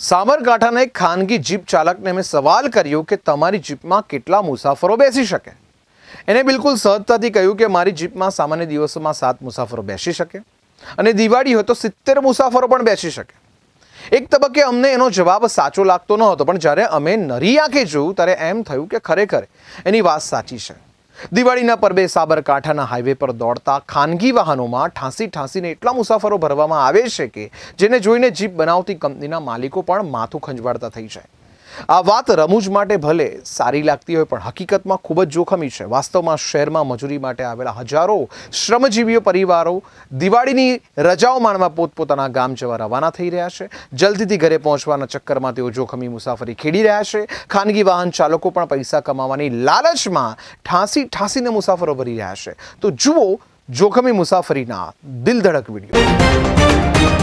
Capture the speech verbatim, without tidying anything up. साबरकांठाना एक खानगी जीप चालकने मैं सवाल कर्यो के तमारी जीपमां केटला मुसाफरो बेसी शके। एने बिल्कुल सहजताथी कह्युं के मारी जीपमां सामान्य दिवसोमां सात मुसाफरो बेसी शके अने दिवाळी होय तो सित्तेर मुसाफरो पण बेसी शके। एक तबक्के अमने एनो जवाब साचो लागतो न हतो, पण ज्यारे अमे नरी आंखे जोयुं त्यारे एम थयुं के खरेखर एनी वात साची छे। दिवाळीना पर्वे साबरकांठाना हाईवे पर दौड़ता खानगी वाहनोमां ठासी ठासीने एटला मुसाफरो भरवामां आवे छे के जेने जोईने जीप बनावती कंपनीना मालिको पण माथुं खंजवाळता थई जाय। आ वात रमूज माटे भले सारी लागती होय, पण हकीकतमां खूब ज जोखमी छे। वास्तवमां शहेरमां मजूरी माटे आवेला हजारो श्रमजीवीओ परिवारो दिवाळीनी रजाओ माणवा पोतपोताना गाम जवा रवाना थई रह्या छे। जल्दीथी घरे पहोंचवाना चक्करमां तेओ जोखमी मुसाफरी खेडी रह्या छे। खानगी वाहन चालको पण पैसा कमावानी लालचमां ठासी ठासीने मुसाफरो भरी रह्या छे। तो जुओ जोखमी मुसाफरीना दिलधड़क वीडियो।